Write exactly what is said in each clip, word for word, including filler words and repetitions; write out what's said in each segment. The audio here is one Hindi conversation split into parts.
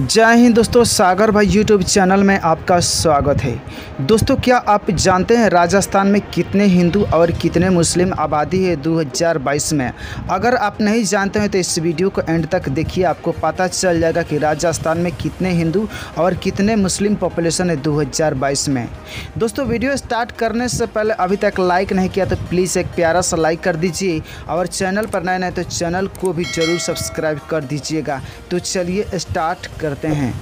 जय हिंद दोस्तों, सागर भाई यूट्यूब चैनल में आपका स्वागत है। दोस्तों, क्या आप जानते हैं राजस्थान में कितने हिंदू और कितने मुस्लिम आबादी है दो हज़ार बाईस में? अगर आप नहीं जानते हैं तो इस वीडियो को एंड तक देखिए, आपको पता चल जाएगा कि राजस्थान में कितने हिंदू और कितने मुस्लिम पॉपुलेशन है दो हज़ार बाईस में। दोस्तों, वीडियो स्टार्ट करने से पहले अभी तक लाइक नहीं किया तो प्लीज़ एक प्यारा सा लाइक कर दीजिए और चैनल पर नए नए तो चैनल को भी ज़रूर सब्सक्राइब कर दीजिएगा। तो चलिए स्टार्ट करते हैं।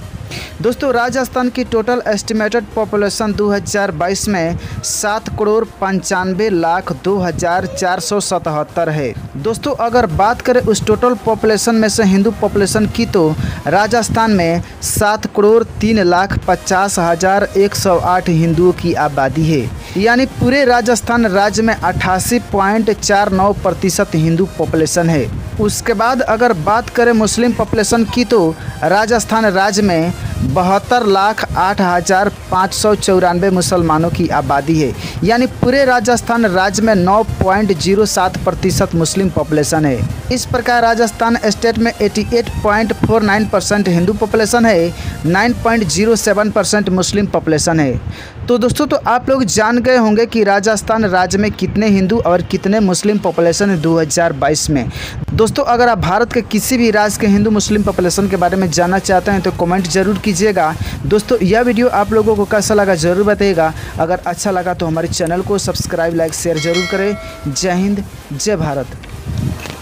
दोस्तों, राजस्थान की टोटल एस्टिमेटेड पॉपुलेशन दो हज़ार बाईस में सात करोड़ पंचानवे लाख दो हज़ार चार सौ सतहत्तर है। दोस्तों, अगर बात करें उस टोटल पॉपुलेशन में से हिंदू पॉपुलेशन की तो राजस्थान में सात करोड़ तीन लाख पचास हज़ार एक सौ आठ हिंदुओं की आबादी है, यानी पूरे राजस्थान राज्य में अट्ठासी पॉइंट चार नौ प्रतिशत हिंदू पॉपुलेशन है। उसके बाद अगर बात करें मुस्लिम पॉपुलेशन की तो राजस्थान राज्य में बहत्तर लाख आठ हज़ार पाँच सौ चौरानवे मुसलमानों की आबादी है, यानी पूरे राजस्थान राज्य में नौ पॉइंट जीरो सात प्रतिशत मुस्लिम पॉपुलेशन है। इस प्रकार राजस्थान स्टेट में अट्ठासी point four nine percent Hindu population है, नौ point zero seven percent Muslim population है। तो दोस्तों, तो आप लोग जान गए होंगे कि राजस्थान राज्य में कितने हिंदू और कितने मुस्लिम पॉपुलेशन है दो हज़ार बाईस में। दोस्तों, अगर आप भारत के किसी भी राज्य के हिंदू मुस्लिम पॉपुलेशन के बारे में जानना चाहते हैं तो कमेंट जरूर कीजिएगा। दोस्तों, यह वीडियो आप लोगों को कैसा लगा ज़रूर बताइएगा। अगर अच्छा लगा तो हमारे चैनल को सब्सक्राइब, लाइक, शेयर जरूर करें। जय हिंद, जय भारत।